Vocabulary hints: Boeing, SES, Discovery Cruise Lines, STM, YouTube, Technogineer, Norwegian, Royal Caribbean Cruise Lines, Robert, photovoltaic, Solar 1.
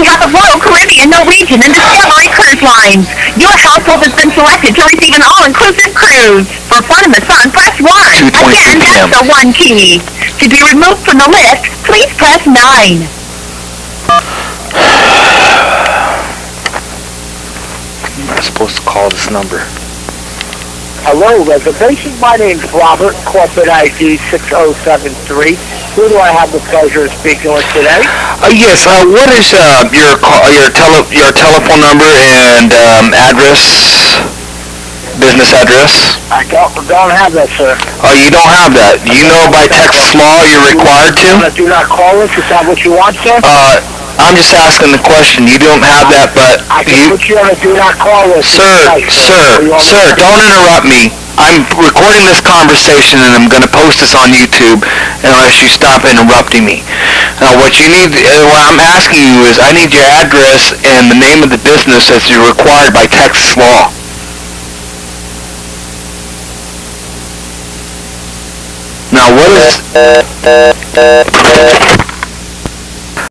behalf of Royal Caribbean, Norwegian, and Discovery Cruise Lines. Your household has been selected to receive an all-inclusive cruise. For fun and the sun, press 1. Again, that's the 1 key. To be removed from the list, please press 9. I'm supposed to call this number. Hello, reservation. My name's Robert, corporate ID 6073. Who do I have the pleasure of speaking with today? Yes. What is your telephone number and address? Business address? I don't have that, sir. Oh, you don't have that. You know by Texas law you're required to? Do not call us. Is that what you want, sir? I'm just asking the question. You don't have that, but I can put you on a do not call list. Sir, don't interrupt me. I'm recording this conversation and I'm going to post this on YouTube unless you stop interrupting me. Now, what I'm asking you is I need your address and the name of the business as you're required by Texas law. Now, what is...